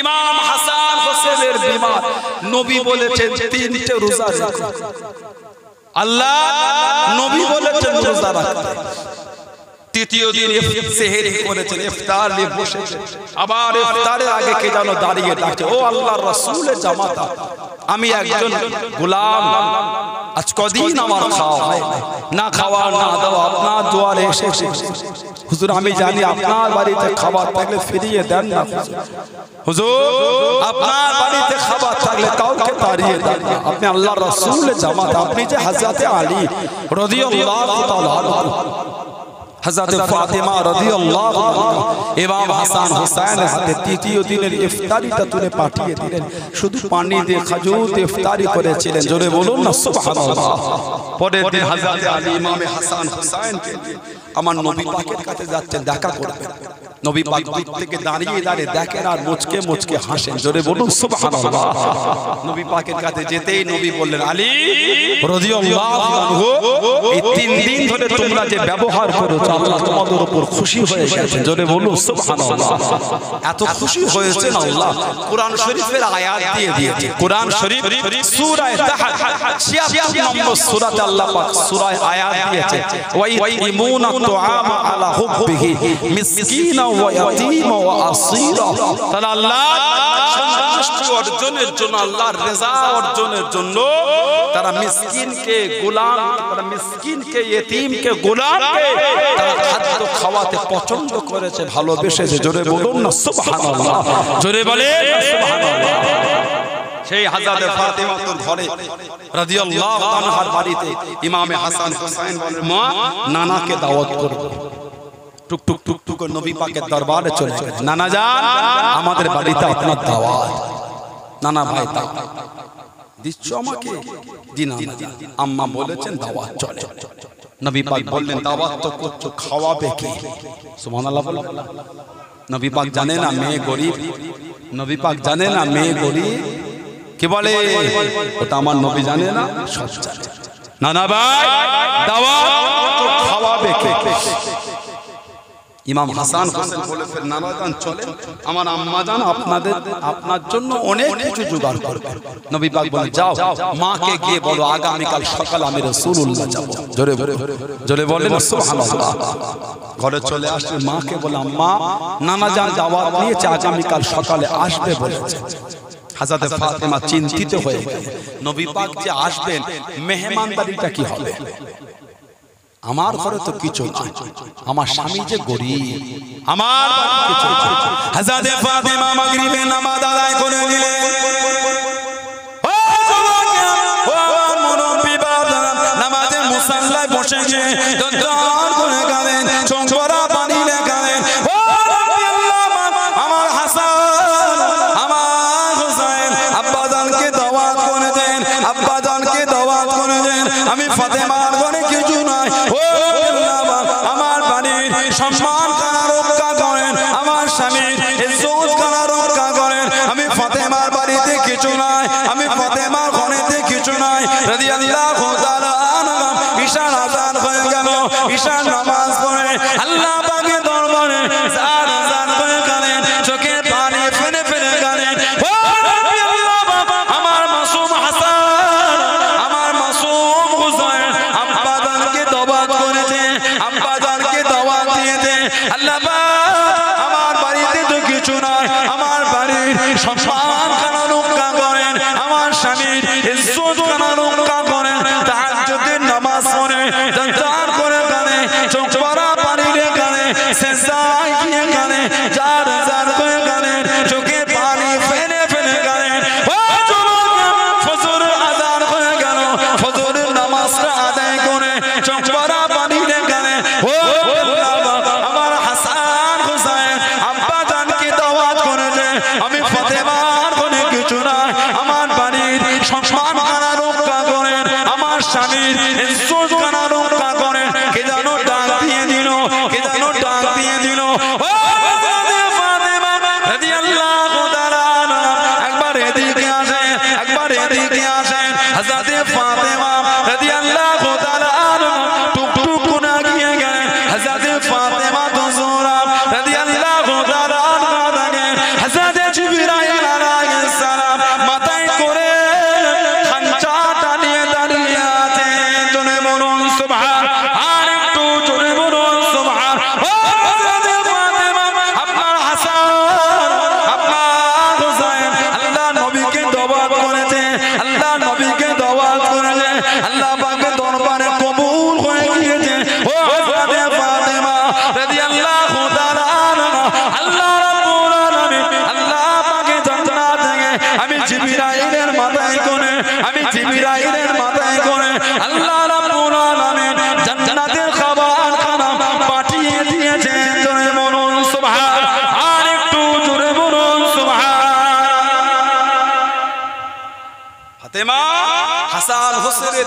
ইমাম হাসান হোসেনের বিবাহ নবী বলেছেন তিনটে রোজা রাখো আল্লাহ নবী বলেছেন রোজা রাখো তৃতীয় দিন সেহরি করেছেন ইফতারে বসেছে আবার ইফতারের আগে কে জানো দাঁড়িয়ে ডাকে ও আল্লাহর রাসূলের জামাতা আমি একজন গোলাম আজ কদিন আমার খাওয়া হয় না খাওয়া না দাও আপনার দুয়ারে এসেছে হুজুর আমি জানি আপনার বাড়িতে খাবার থাকলে ফিরিয়ে দেন না হুজুর আপনার বাড়িতে খাবার থাকলে কাউকে তাড়িয়ে দেন না আপনি আল্লাহর রাসূলের জামাতা আপনি যে হযরত আলী রাদিয়াল্লাহু তাআলা হযরত ফাতেমা রাদিয়াল্লাহু আনহা ইমাম হাসান হোসেনের হাতে তৃতীয় দিনের ইফতারিটা তুলে পাঠিয়ে দিলেন শুধু পানি দিয়ে খেজুর দিয়ে ইফতারি করেছিলেন জোরে বলুন না সুবহানাল্লাহ পরের দিন হযরত আলী ইমাম হাসান হোসেনকে আমার নবী পাকের কাছে যাচ্ছেন দেখা করবেন নবী পাক দূর থেকে দাঁড়িয়ে দাঁড়িয়ে দেখেন আর মুচকে মুচকে হাসেন জোরে বলুন সুবহানাল্লাহ নবী পাকের কাছে যেতেই নবী বললেন আলী রাদিয়াল্লাহু আনহু এই তিন দিন ধরে তোমরা যে ব্যবহার করছো আল্লাহ তোমাদের উপর খুশি হয়ে গেছেন জোরে বলুন সুবহানাল্লাহ এত খুশি হয়েছেন আল্লাহ কুরআন শরীফের আয়াত দিয়ে দিয়েছে কুরআন শরীফ সূরা তাহার 76 নম্বর সূরাতে আল্লাহ পাক সূরা আয়াত দিয়েছে ওয়াইতিমুনা তুআম আলা হুববিহি মিসকিনা ওয়ায়াতীমা ওয়া আসীরা তাআলা আল্লাহ সন্তুষ্টি অর্জনের জন্য আল্লাহর রেজা অর্জনের জন্য তারা মিসকিনকে গোলাম তারা মিসকিনকে ইতীমকে গোলামকে তারা খাদ্য খাওয়াতে পছন্দ করেছে ভালোবেসেছে জোরে বলুন না সুবহানাল্লাহ জোরে বলেন সুবহানাল্লাহ সেই হযরত ফাতেমা তোর ঘরে রাদিয়াল্লাহু তাআলার বাড়িতে ইমাম হাসান হোসেন বলেন মা নানাকে দাওয়াত করব টুক টুক টুক টুক নবী পাকের দরবারে চলে গেল নানা জান আমাদের বাড়িতে আপনার দাওয়াত নানা ভাই তা দিচ্ছ আমাকে দিন আম্মা বলেছেন দাওয়াত চলে নবী পাক বললেন দাওয়াত তো করছো খাওয়াবে কে সুবহানাল্লাহ বলো নবী পাক জানে না মেয়ে গরীব নবী পাক জানে না মেয়ে গরীব কে বলে ওটা আমার নবী জানে না সব জানে নানা ভাই দাওয়াত তো খাওয়াবে কে ইমাম হাসান হোসেন বলে ফের নামাজান চলে আমার আম্মা জান আপনাদের আপনার জন্য অনেক কিছু জোগাড় করবেন নবী পাক বলে যাও মাকে গিয়ে বলো আগামী কাল সকালে আমি রাসূলুল্লাহ যাব জোরে জোরে বলেন সুবহানাল্লাহ ঘরে চলে আসলে মাকে বলে আম্মা নামাজান দাওয়াত দিয়েছে আগামী কাল সকালে আসবে বলেছে হযরত ফাতেমা চিন্তিত হয়ে নবী পাক যে আসবেন মেহমানদারিটা কি হবে আমার ঘরে তো কিছু নাই আমার স্বামী যে গরীব আমার কিছু নাই হযরত ফাতেমা মাগরিবের নামাজ আদায় করে নিলেন ও জওয়ান ও মুরব্বি বাবা নামাজের মুসাল্লায় বসে যে দরদার করে গেলেন চোখরা পানি লাগালেন ও রব্বি আল্লাহ আমার হাসান আমার হোসেন আব্বাজানকে দাওয়াত করে দেন আব্বাজানকে দাওয়াত করে দেন আমি Fatema I'll be right back. ইমাম হাসান হোসেনের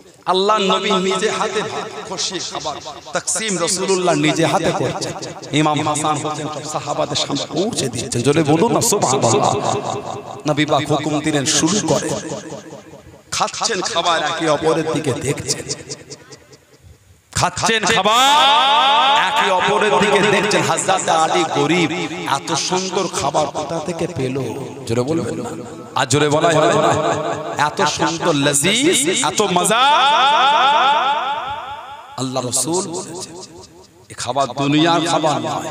আল্লাহ নবী নিজে হাতে খুশি খাবার তাকসিম রাসূলুল্লাহ নিজে হাতে করছেন ইমাম হাসান হোসেন সব সাহাবাদের সামনে পৌঁছে দিয়েছেন জোরে বলুন না সুবহানাল্লাহ নবী পাক হুকুম দিলেন শুরু করে খাচ্ছেন খাবার একে অপরের দিকে দেখছেন খাচ্ছেন খাবার একে অপরের দিকে দেখছেন হযরত আলী গরীব এত সুন্দর খাবার কোথা থেকে পেল জোরে বলবেন না আর জোরে বলাই হবে না এত সুন্দর লজিজ এত মজা আল্লাহ রাসূল বলেছেন এই খাবার দুনিয়ার খাবার নয়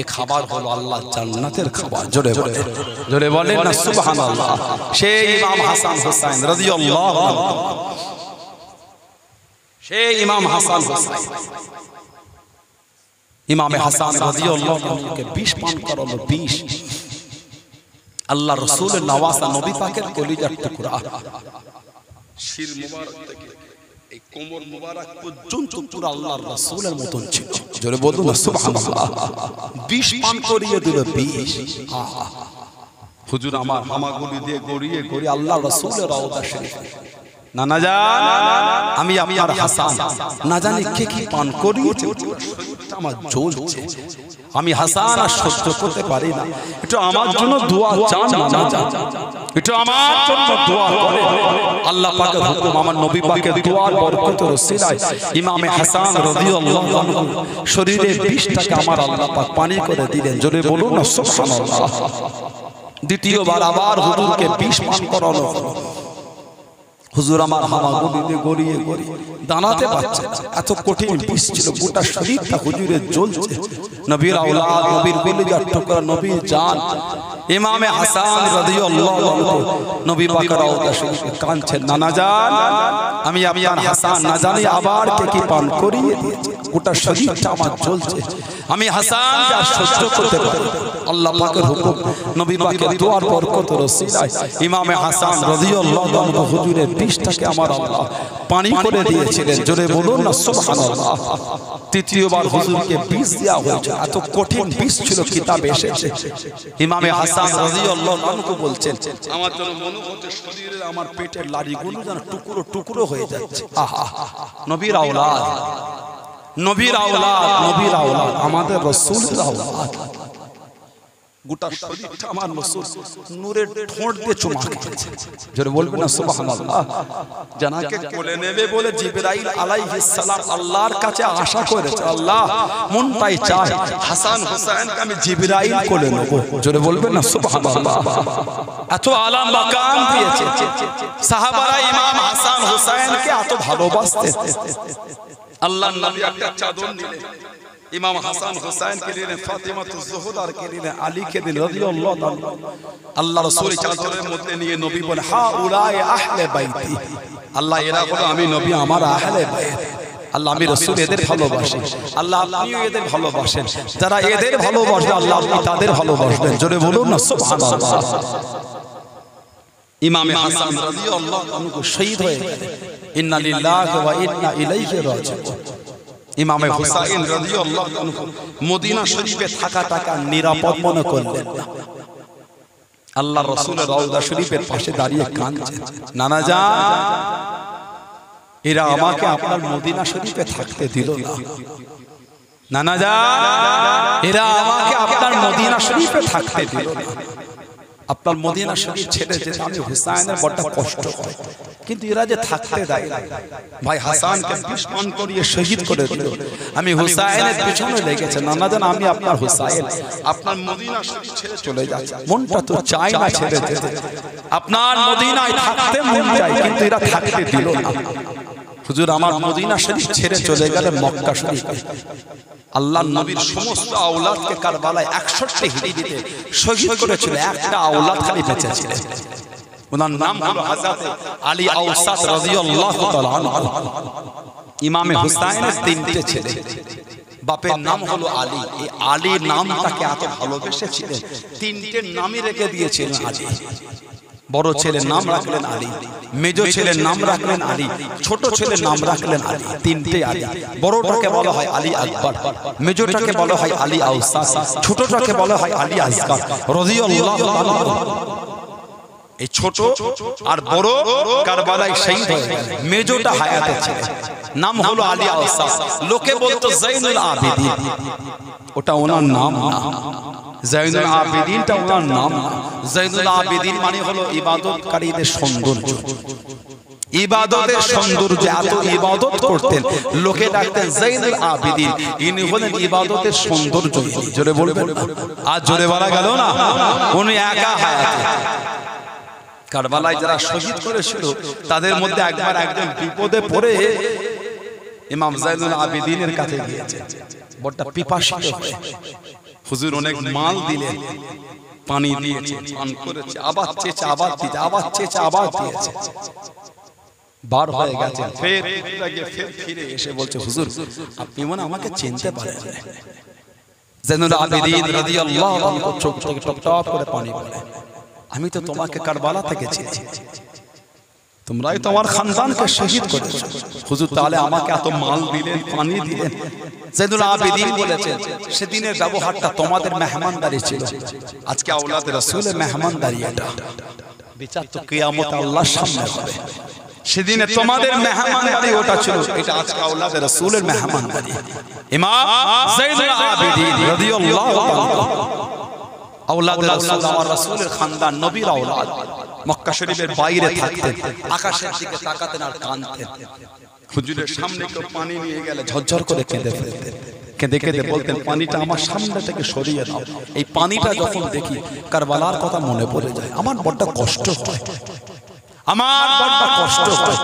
এই খাবার হলো আল্লাহ জান্নাতের খাবার জোরে বলেন না সুবহানাল্লাহ সেই ইমাম হাসান হোসেন রাদিয়াল্লাহু আনহু সেই ইমাম হাসান হোসেন ইমাম হাসান রাদিয়াল্লাহু আনহুকে 20 পান করালো 20 আল্লাহ রাসূলের নওয়াসা নবী পাকের কলিজার টুকরা শির মুবারক থেকে এই কোমর মুবারক পর্যন্ত পুরো আল্লাহর রাসূলের মত ছিল জোরে বলুন সুবহানাল্লাহ 20 পান করিয়ে দিল 20 আহা হুজুর আমার হামাগুলি দিয়ে গড়িয়ে গড়ি আল্লাহর রাসূলের রওজা শরীফে না না জান আমি আমার হাসান না জানি কে কি পান করিয়েছে আমার জ্বলছে আমি হাসান আর সহ্য করতে পারি না একটু আমার জন্য দোয়া চান না জান একটু আমার জন্য দোয়া করে আল্লাহ পাকের হুকুম আমার নবী পাকের দোয়ার বরকতের ওসিলায় ইমাম হাসান রাদিয়াল্লাহু আনহু শরীরে 20 টাকা আমার আল্লাহ পাক পানি করে দিলেন জোরে বলুন না সুবহানাল্লাহ দ্বিতীয়বার আবার হুজুরকে 20 পান করালো হুজুর আমার হামাগুলিতে গড়িয়ে গড়িয়ে দাঁড়াতে পারছে এত কঠিন বিষ ছিল গোটা শরীরটা হুজুরের জ্বলছে নবীর আওলাদ নবীর কলিজার টুকরা নবী জান ইমামে হাসান রাদিয়াল্লাহু আনহু নবী পাকের আওতা শরীফে কাঁদছেন নানা জান আমি আমার হাসান না জানি আবার কে কি পান করিয়ে দিয়েছে গোটা শরীরটা আমার জ্বলছে আমি হাসান যা সহ্য করতে পারি আল্লাহ পাকের হুকুম নবী পাকের দোয়ার বরকতের ওসিলায় ইমামে হাসান রাদিয়াল্লাহু আনহু হুজুরের বিষটাকে আমার আল্লাহ পানি করে দিয়েছিলেন জোরে বলুন না সুবহানাল্লাহ তৃতীয়বার হুজুরকে বিষ দেয়া হয়েছে এত কঠিন বিষ ছিল কিতাবে এসেছে ইমামে হাসান রাদিয়াল্লাহু আনহু বলেন আমার জন্য মনে হচ্ছে শরীরের আমার পেটের লাড়িগুলো যেন টুকরো টুকরো হয়ে যাচ্ছে আহা নবীর আওলাদ আমাদের রাসূলের আওলাদ গোটা শরীরটা আমার নূর নূরের ঠোঁট দিয়ে চুমাকে যারা বলবে না সুবহানাল্লাহ জানাকে কোলে নেবে বলে জিবরাইল আলাইহিস সালাম আল্লাহর কাছে আশা করেছে আল্লাহ মন তাই চায় হাসান হোসেনকে আমি জিবরাইল কোলে নেব যারা বলবে না সুবহানাল্লাহ এত আলাম মাকাম দিয়েছে সাহাবারা ইমাম হাসান হোসেনকে এত ভালোবাসতেন আল্লাহর নবী একটা চাদর নিলেন ইমাম হাসান হোসেন কে নিয়ে ফাতিমা তুজহরা কে নিয়ে আলী কে নিয়ে রাদিয়াল্লাহু তাআলা আল্লাহ রাসূল চাদরের মধ্যে নিয়ে নবী বলেন হাউলাই আহলে বাইতি আল্লাহ এরা বলে আমি নবী আমার আহলে বাইত আল্লাহ আমি রাসূল এদের ভালোবাসি আল্লাহ আপনিও এদের ভালোবাসেন যারা এদের ভালোবাসে আল্লাহ আপনি তাদের ভালোবাসবেন জোরে বলুন না সুবহানাল্লাহ ইমাম হাসান রাদিয়াল্লাহু তাআলা শহীদ হয়ে গেলেন ইন্না লিল্লাহি ওয়া ইন্না ইলাইহি রাজিউন ইমাম হুসাইন রাদিয়াল্লাহু আনহু মদিনা শরীফে থাকা নিরাপদ মনে করলেন না আল্লাহর রাসূলের রওজা শরীফের পাশে দাঁড়িয়ে কাঁদছেন নানা জান এরা আমাকে আপনার মদিনা শরীফে থাকতে দিল না নানা জান এরা আমাকে আপনার মদিনা শরীফে থাকতে দিল না আপনার মদিনা শরীফ ছেড়ে যেতে আমি হুসাইনের বড় কষ্ট হয় কিন্তু এরা যে থাকতে দেয় না ভাই হাসানকে দুশমন করিয়ে শহীদ করে দিল আমি হুসাইনের পিছনে লেগেছে নানা জান আমি আপনার হুসাইন আপনার মদিনা শরীফ ছেড়ে চলে যাচ্ছে মনটা তো চায় না ছেড়ে যেতে আপনার মদিনায় থাকতে মন চায় কিন্তু এরা থাকতে দিল না হুজুর আমার মদিনা শরীফ ছেড়ে চলে গেলে মক্কা শরীফে আল্লাহর নবীর সমস্ত আওলাদকে কারবালায় ৬১ হিজরিতে শহীদ করেছিল একটা আওলাদ খালি বেঁচে ছিল ওনার নাম হলো হযরত আলী আওসাত রাদিয়াল্লাহু তাআলা আনহু। ইমাম হুসাইনের তিনটে ছেলে, বাপের নাম হলো আলী। এই আলী নামটাকে এত ভালোবেসেছিলেন তিনটে নামই রেখে দিয়েছিলেন আলী। বড় ছেলের নাম রাখলেন আলী, মেজো ছেলের নাম রাখলেন আলী, ছোট ছেলের নাম রাখলেন আলী, তিনটে আলী। বড়টাকে বলা হয় আলী আকবর, মেজোটাকে বলা হয় আলী আওসাত, ছোটটাকে বলা হয় আলী আসগর রাদিয়াল্লাহু তাআলা। এই ছোট আর বড় কারবালায় শহীদ হয়ে গেল, মেজোটা হায়াতে ছিল, নাম হলো আলী আওসাত। লোকে বলতো জাইনুল আবেদিন, ওটা ওনার নাম না। জাইনুল আবেদিনটা ওনার নাম না। জাইনুল আবেদিন মানে হলো ইবাদতকারীদের সৌন্দর্য। ইবাদতের সৌন্দর্য এত ইবাদত করতেন, লোকে ডাকতেন জাইনুল আবেদিন। ইনি হলেন ইবাদতের সৌন্দর্য। জোরে বলবেন না? আর জোরে বলা গেল না। উনি একা হায়াতে। কারবালায় যারা শহীদ করেছিল তাদের মধ্যে একবার একজন বিপদে পড়ে ইমাম জাইনুল আবেদিনের কাছে গিয়েছে, বড় পিপাসিত হয়ে। হুজুর অনেক মাল দিলেন, পানি দিয়েছে, পান করেছে, আবার চেয়েছে, আবার দিয়েছে, আবার চেয়েছে, আবার দিয়েছে, বার হয়ে গেছে। ফের ফিরে এসে বলছে, হুজুর আপনি মনে আমাকে চিনতে পারেন না। জাইনুল আবেদিন রাদিয়াল্লাহু আনহু চোখ থেকে টপটপ করে পানি পড়ে, আমি তো তোমাকে কারবালা থেকে চিনছি, তোমরাই তো আমার খানদানকে শহীদ করেছো। হুজুর তাহলে আমাকে এত মাল দিলেন, পানি দিলেন। জাইনুল আবেদিন বলেছেন, সেদিনের ব্যবহারটা তোমাদের মেহমানদারি ছিল, আজকে আওলাদ রাসূলের মেহমানদারি। এটা বিচার তো কিয়ামত আল্লাহর সামনে হবে। সেদিনে তোমাদের মেহমানদারি ওটা ছিল, এটা আজকে আওলাদ রাসূলের মেহমানদারি। ইমাম জাইনুল আবেদিন রাদিয়াল্লাহু তাআলা আওলাদ রাসূল, আমার রাসূলের খানদান, নবীর আওলাদ। মক্কা শরীফের বাইরে থাকতেন, আকাশের দিকে তাকাতেন আর কাঁদতেন। হুজুরের সামনে কেউ পানি নিয়ে গেলে ঝরঝর করে কেঁদে ফেলতেন, কেঁদে কেঁদে বলতেন, পানিটা আমার সামনে থেকে সরিয়ে দাও। এই পানিটা যখন দেখি কারবালার কথা মনে পড়ে যায়, আমার বড় কষ্ট হয়, আমার বড় কষ্ট হয়।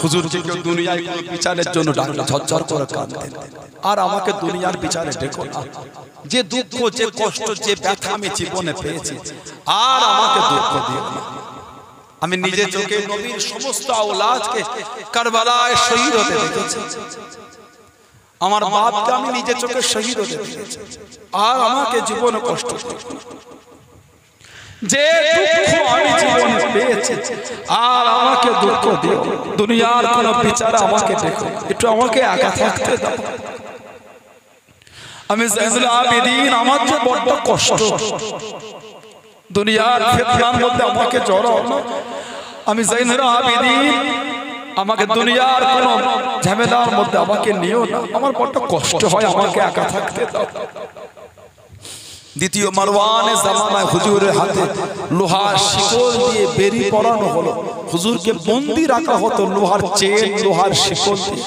হুজুর যে কেউ দুনিয়ায় কোনো বিচারের জন্য ডাকলে ঝরঝর করে কাঁদতেন, আর আমাকে দুনিয়ার বিচারে ডেকো না। যে দুঃখ, যে কষ্ট, যে ব্যথা আমি জীবনে পেয়েছি, আর আমাকে দুঃখ দিও না। আমি নিজে চোখে নবীর সমস্ত আওলাদকে কারবালায় শহীদ হতে দেখেছি, আমার বাপকে আমি নিজে চোখে শহীদ হতে দেখেছি, আর আমাকে জীবনে কষ্ট কষ্ট যে দুঃখ আমি জীবনে পেয়েছি, আর আমাকে দুঃখ দিও। দুনিয়ার কোনো বিচারে আমাকে দেখো, একটু আমাকে একা থাকতে দাও। আমি জাইনুল আবেদিন, আমার যে বড় কষ্ট, দুনিয়ার ফিতনার মধ্যে আমাকে জড়াও না। আমি জাইনুল আবেদিন, আমাকে দুনিয়ার কোন ঝামেলার মধ্যে আমাকে নিও না, আমার বড় কষ্ট হয়, আমাকে একা থাকতে দাও। দ্বিতীয় মারওয়ানের জামানায় হুজুরের হাতে লোহার শিকল দিয়ে বেরি পরানো হলো। হুজুরকে বন্দি রাখা হতো লোহার চেন, লোহার শিকল দিয়ে।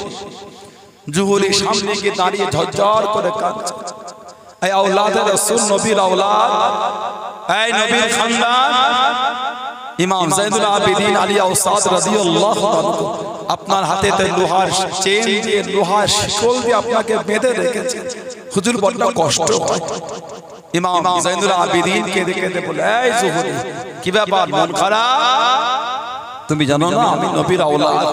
জুহুরি সামনে গিয়ে দাঁড়িয়ে ঝরঝর করে কাঁদছে, এই আওলাদ রাসূল, নবীর আওলাদ, এই নবীর খানদান, ইমাম জাইনুল আবেদিন আলী আওসাত রাদিয়াল্লাহু তাআলা, আপনার হাতেতে লোহার চেন দিয়ে, লোহার শিকল দিয়ে আপনাকে বেঁধে রেখেছে। হুজুর বড় কষ্ট হয়। ইমাম জাইনুল আবেদিন কেঁদে কেঁদে বলে, এই জুহুরি, কি ব্যাপার, মন খারাপ? তুমি জানো না আমি নবীর আওলাদ,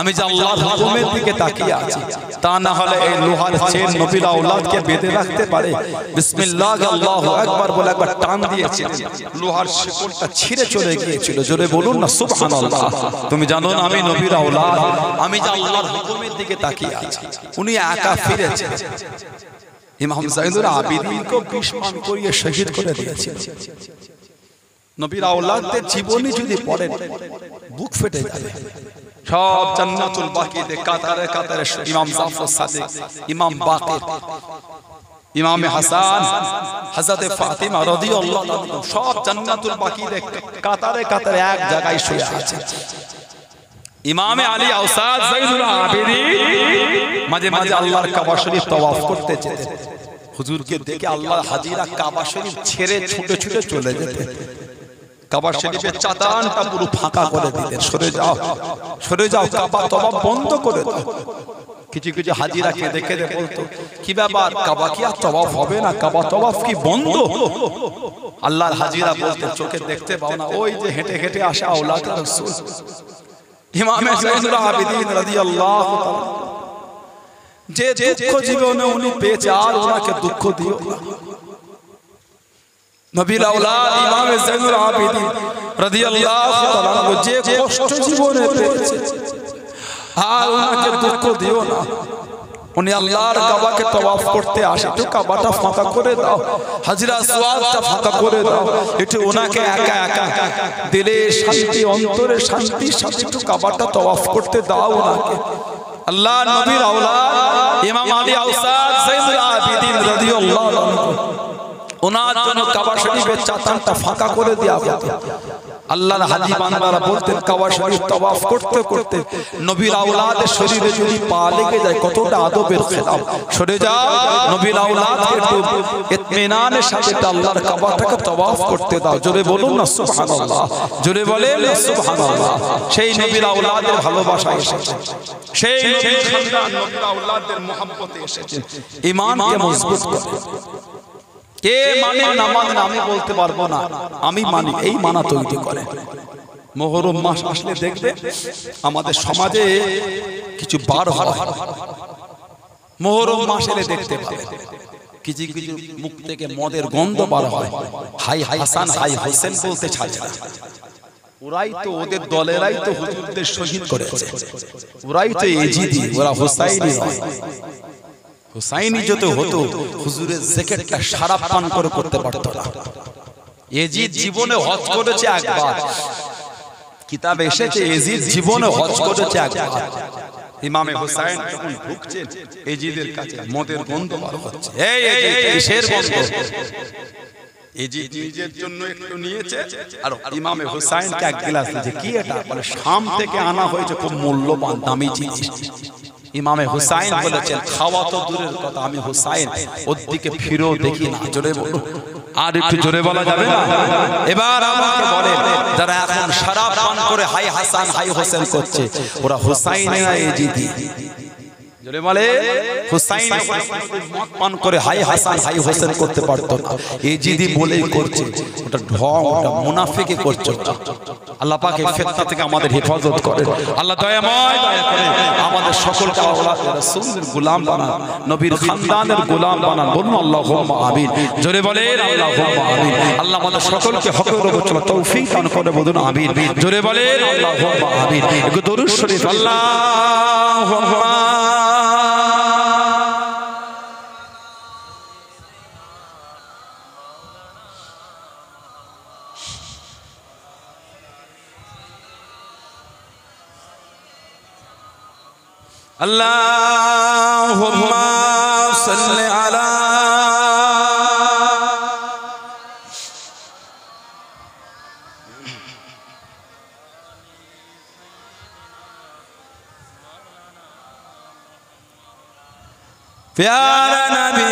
আমি যে আল্লাহর হুকুমের দিকে তাকিয়ে আছি, তা না হলে এই লোহার চেন নবীর আওলাদকে বেঁধে রাখতে পারে। বিসমিল্লাহ আল্লাহু আকবার বলে একবার টান দিয়েছে, লোহার শিকলটা ছিঁড়ে চলে গিয়েছিল। জোরে বলুন না সুবহানাল্লাহ। তুমি জানো না আমি নবীর আওলাদ, আমি যে আল্লাহর হুকুমের দিকে তাকিয়ে আছি। উনি একা ফিরেছে, ইমাম জাইনুল আবেদিনকে বিস্মান করিয়ে শহীদ করে দিয়েছে। নবীর আওলাদদের জীবনী যদি পড়েন বুক ফেটে যাবে। সব জান্নাতুল বাকিতে কাতারে কাতারে ইমাম জাফর সাদিক, ইমাম বাকির, ইমাম হাসান, হযরত ফাতিমা রাদিয়াল্লাহু আনহা, সব জান্নাতুল বাকিতে কাতারে কাতারে এক জায়গায় শুয়ে আছে। ইমাম আলী আওসাত জাইনুল আবেদিন মাঝে মাঝে আল্লাহর কাবা শরীফ তাওয়াফ করতে যেতেন। হুজুরকে দেখে আল্লাহর হাজিরা কাবা শরীফ ছেড়ে ছুটে ছুটে চলে যেতেন। কাবা শরীফের চাতানটা পুরো ফাঁকা করে দিতেন, সরে যাও সরে যাও, কাবা তওয়াব বন্ধ করে দাও। কিছু কিছু হাজিরা কেঁদে কেঁদে বলতো কি ব্যাপার কাবা কি আর তওয়াফ হবে না, কাবা তওয়াফ কি বন্ধ? আল্লাহর হাজিরা বলতে চোখে দেখতে পাও না ওই যে হেঁটে হেঁটে আসা আওলাদ রাসূল ইমাম সাইয়্যিদুল আবিদিন রাদিয়াল্লাহু তাআলা, যে দুঃখ জীবনে উনি পেয়েছে আর ওনাকে দুঃখ দিও না। নবীর আওলাদ ইমাম সাইয়্যিদুল আবিদিন রাদিয়াল্লাহু তাআলা যে কষ্ট জীবনে পেয়েছে আর ওনাকে দুঃখ দিও না। উনি আল্লাহর কাবাকে তওয়াফ করতে আসে, একটু কাবাটা ফাঁকা করে দাও, হাজরা আসওয়াদটা ফাঁকা করে দাও, একটু ওনাকে একা একা দিলে শান্তি, অন্তরে শান্তি, সাথে একটু কাবাটা তওয়াফ করতে দাও ওনাকে। আল্লাহ নবীর আওলাদ ইমাম আলী আওসাদ সাইয়্যিদুল আবিদিন রাদিয়াল্লাহু আনহু ওনার জন্য কাবা শরীফের চাতানটা ফাঁকা করে দেয়া হতো। আল্লাহর হাজি বান্দারা বলতেন কাবা শরীফ তওয়াফ করতে করতে নবীর আওলাদের শরীরে যদি পা লেগে যায় কতটা আদবের খেলাফ, সরে যাও নবীর আওলাদকে একটু ইতমিনানের সাথে আল্লাহর কাবাটাকে তওয়াফ করতে দাও। জোরে বলুন না সুবহানাল্লাহ, জোরে বলেন না সুবহানাল্লাহ। সেই নবীর আওলাদের ভালোবাসা এসেছে, সেই নবীর সন্তান নবীর আওলাদের মুহাব্বতে এসেছে, ঈমানকে মজবুত করে। কে মানে নামাজ আমি বলতে পারবো না, আমি মানি, এই মানা তৈরি করে। মুহররম মাস আসলে দেখবে আমাদের সমাজে কিছু বার হয়, মুহররম মাস এলে দেখতে পাবে কিছু কিছু মুখ থেকে মদের গন্ধ বার হয়। হাই হাসান হাই হোসেন বলতে ছাড়ে না, ওরাই তো ওদের দলেরাই তো হুজুরদের শহীদ করেছে, ওরাই তো এজিদি, ওরা হোসাইনি হয়। হুসাইনি যত হতো হুজুরের জ্যাকেটটা সারা পান করে করতে পারতো না। ইয়াজিদ জীবনে হজ করেছে একবার, কিতাবে এসেছে ইয়াজিদ জীবনে হজ করেছে একবার। ইমামে হুসাইন যখন ঢুকছেন ইয়াজিদের কাছে মদের গন্ধ বার হচ্ছে, এই ইয়াজিদ কিসের গন্ধ? ইয়াজিদ নিজের জন্য একটু নিয়েছে আর ইমামে হুসাইনকে এক গ্লাস দিয়েছে। কি এটা? বলে শাম থেকে আনা হয়েছে, খুব মূল্যবান দামি জিনিস। ইমামে হুসাইন বলেছেন খাওয়া তো দূরের কথা, আমি হুসাইন ওর দিকে ফিরেও দেখি না। জোরে বলো, আর একটু জোরে বলা যাবে না? এবার আমাকে বলেন যারা এখন শরাব পান করে হাই হাসান হাই হোসেন করছে ওরা হুসাইন না ইয়াজিদি? জোরে বলে, হুসাইন মদ পান করে হাই হাসান হাই হোসেন করতে পারতো না, ইয়াজিদি বলেই করছে। ওটা ঢং, ওটা মুনাফিকি করছে। আল্লাহ পাক এই ফিতনা থেকে আমাদের হেফাজত করেন। আল্লাহ দয়াময়, দয়া করে আমাদের সকলকে আওলাদের রাসূলের গোলাম বানান, নবীর খানদানের গোলাম বানান। বলুন আল্লাহুম্মা আমিন। জোরে বলেন আল্লাহুম্মা আমিন। আল্লাহ আমাদের সকলকে হকের উপর চলার তৌফিক দান করে। বলুন আমিন। জোরে বলেন আল্লাহুম্মা আমিন। একটু দরুদ শরীফ। আল্লাহুম্মা اللهم صل على پیارے نبی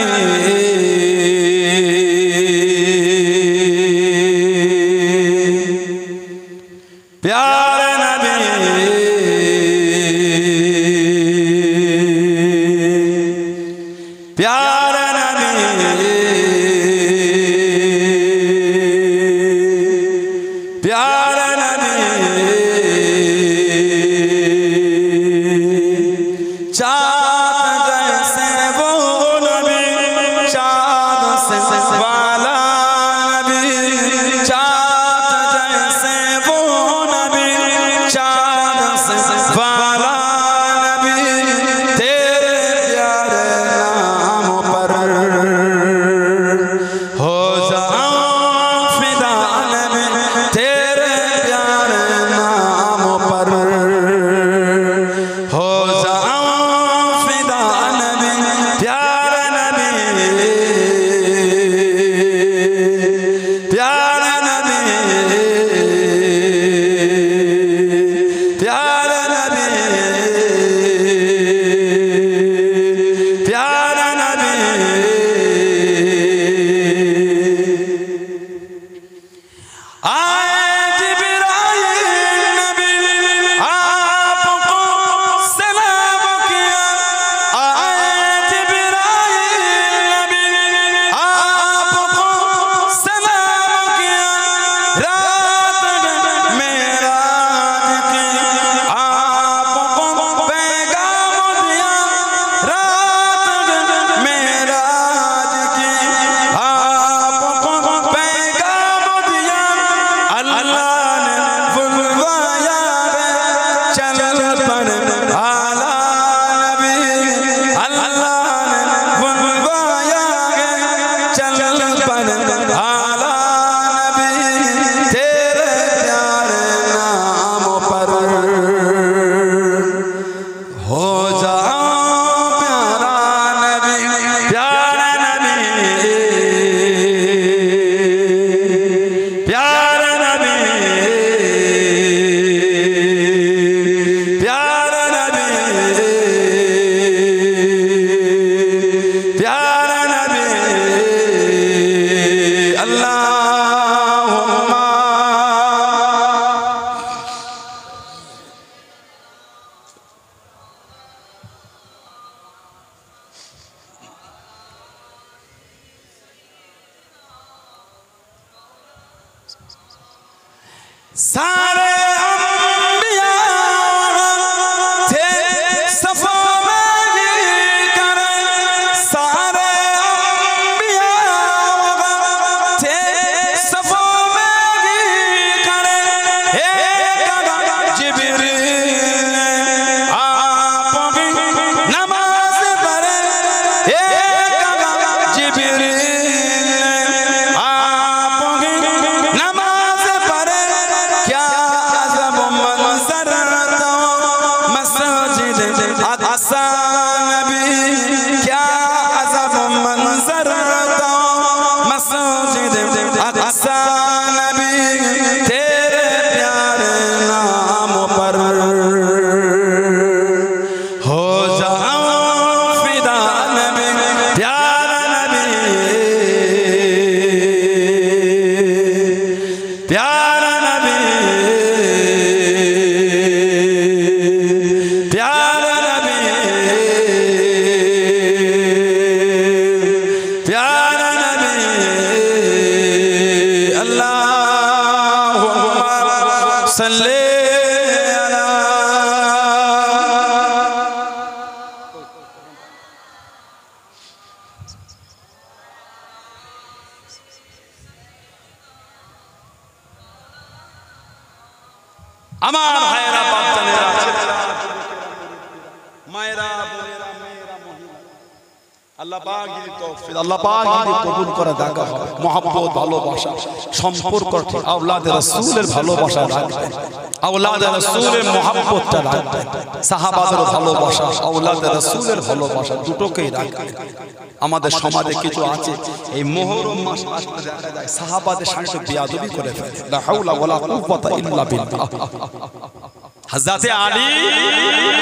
حضرت علی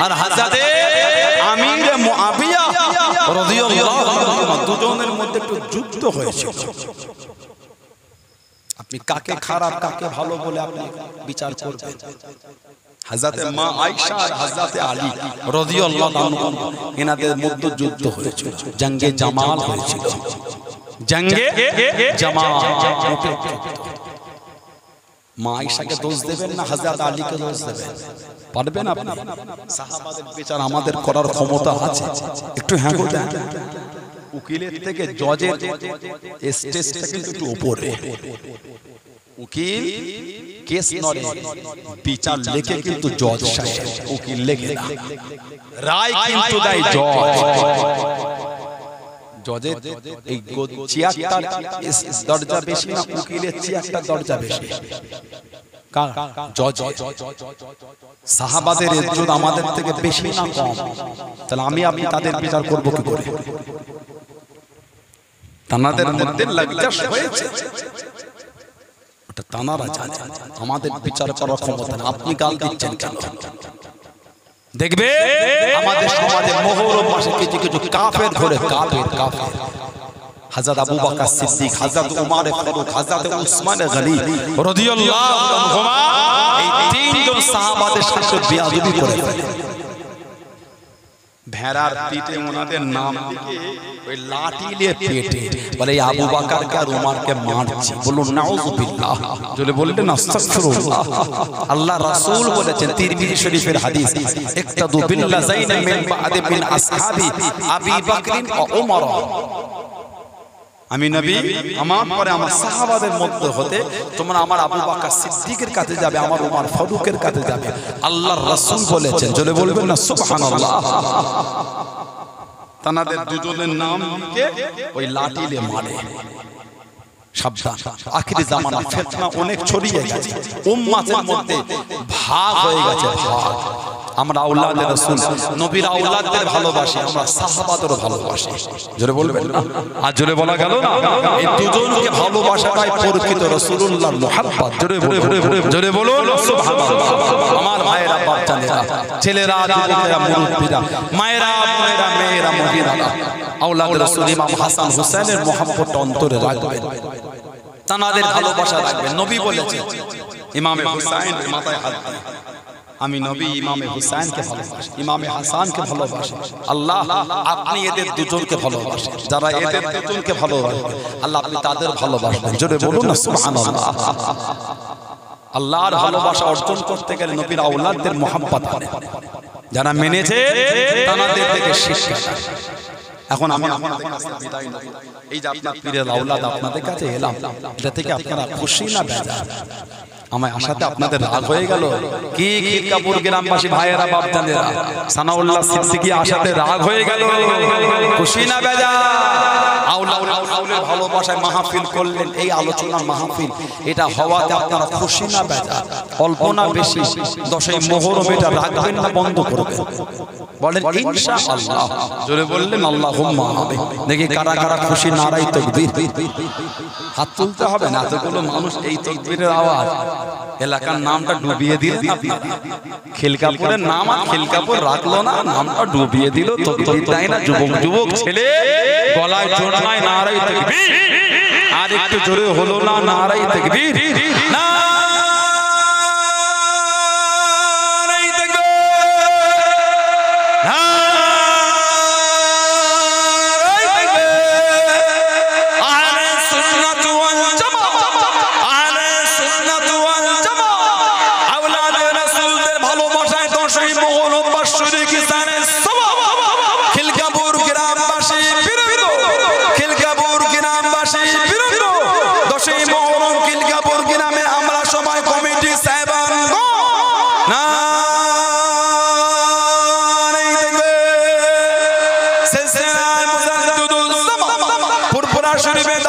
اور حضرت امیر معاویہ رضی اللہ عنہ দুজনের মধ্যে একটু যুদ্ধ হয়েছিল আপনি কাকে খারাপ কাকে ভালো বলে আপনি বিচার করবেন হযরত মা আয়েশা আর হযরত আলী রাদিয়াল্লাহু আনহু এনাদের মধ্যে যুদ্ধ হয়েছিল জঙ্গে জামাল হয়েছিল জঙ্গে জামাল মা আয়েশাকে দোষ দেবেন না হযরত আলীকে দোষ দেবেন পারবেন আপনি সাহাবাদের বিচার আমাদের করার ক্ষমতা আছে একটু হ্যাঁ বলেন উকিলের থেকে জজের স্টেজটা কিন্তু একটু উপরে উকিল কেস নড়ে বিচার লেখে কিন্তু জজ সাহেব উকিল লেখে না রায় কিন্তু দেয় জজ জজের এই চেয়ারটার দরজা বেশি না উকিলের চেয়ারটার দরজা বেশি কার জজ সাহাবাদের ইজ্জত আমাদের থেকে বেশি না কম তাহলে আমি আপনি তাদের বিচার করব কি করে তানাদের মধ্যে লাগজাশ হয়েছে ওটা তানারা জানে আমাদের বিচার করার ক্ষমতা না আপনি গাল দিচ্ছেন কেন দেখবে আমাদের সমাজে মোহরম মাসে কিছু কিছু কাফের ধরে কাফের কাফের হযরত আবু বকর সিদ্দিক হযরত ওমর ফারুক হযরত উসমান গনি রাদিয়াল্লাহু আনহুমা এই তিনজন সাহাবাদের সাথে বেয়াদবি করে ভেড়ার পিঠে ওনাদের নাম লিখে ওই লাঠি নিয়ে পেটে বলে আবু বকর কে ওমরকে মারছে বলুন নাউযু বিল্লাহ বলে বললেন আস্তাগফিরুল্লাহ আল্লাহ রাসূল বলেছেন তিরমিজি শরীফের হাদিস ইক্তাদু বিল্লাযাইনা মিন বাদি মিন আসহাবি আবি বকর ও ওমর আমি নবী আমার পরে আমার সাহাবাদের মধ্যে হতে তোমরা আমার আবু বকর সিদ্দিকের কাছে যাবে আমার ওমর ফারুকের কাছে যাবে আল্লাহর রাসূল বলেছেন জোরে বলবেন না সুবহানাল্লাহ তানাদের দুজনের নাম লিখে ওই লাঠি দিয়ে মারে সাবধান আখিরি জামানা ফিতনা অনেক ছড়িয়ে গেছে উম্মতের মধ্যে ভাগ হয়ে গেছে ভাগ আমরা আওলাদের রাসূল নবীর আওলাদদের ভালোবাসি আমরা সাহাবাদেরও ভালোবাসি জোরে বলবেন না আর জোরে বলা গেল না এই দুজনকে ভালোবাসাটাই প্রকৃত রাসূলুল্লাহর মুহাব্বত জোরে বলুন সুবহানাল্লাহ আমার ভাইরা বাচ্চারা ছেলেরা যুবকেরা মুরুব্বিরা মায়েরা বোনেরা মেয়েরা মহিলারা আওলাদের রাসূল ইমাম হাসান হোসেনের মুহাব্বত অন্তরে রাখবেন তানাদের ভালোবাসা রাখবেন নবী বলেছেন ইমাম হুসাইন মাথায় হাত আমি নবী ইমাম হুসাইনকে ভালোবাসি ইমাম হাসানকে ভালোবাসি আল্লাহ আপনি এদের দুজনকে ভালোবাসেন যারা এদের দুজনকে ভালোবাসে আল্লাহ আপনি তাদের ভালোবাসবেন জোরে বলুন না সুবহানাল্লাহ আল্লাহর ভালোবাসা অর্জন করতে গেলে নবীর আওলাদের মুহাব্বত করে যারা মেনেছে তাদের থেকে শিক্ষা। এখন আমি আপনাদের কাছে বিদায় নেব। এই যে আপনার পীরের আওলাদ আপনাদের কাছে এলাম, এটা থেকে আপনারা খুশি না বেজার? আমায় আশাতে আপনাদের রাগ হয়ে গেল কি? খিরকাপুর গ্রামবাসী ভাইয়েরা বাপদানেরা সানাউল্লাহ সিদ্দিকী আশাতে রাগ হয়ে গেল, খুশি না বেজার? ভালোবাসায় মাহফিল করলেন, এই আলোচনা মাহফিল এটা হওয়াতে আপনারা খুশি না বেজার? অল্প না বেশি ১০ই মুহররম এটা রাখবেন না বন্ধ করবেন? বলেন ইনশাআল্লাহ। জোরে বললেন আল্লাহুম্মা আমিন। দেখি কারা কারা খুশি? নারাই তাকবীর। হাত তুলতে হবে না, এতগুলো মানুষ এই তাকবীরের আওয়াজ এলাকার নামটা ডুবিয়ে দিল। খিলকাপুরের নাম আর খিলকাপুর রাখলো না, নামটা ডুবিয়ে দিল। তাকবীর দেয় না যুবক যুবক ছেলে, গলায় জোর নাই নারাই তাকবীর। আর একটু জোরে হলো না নারাই তাকবীর? না I'm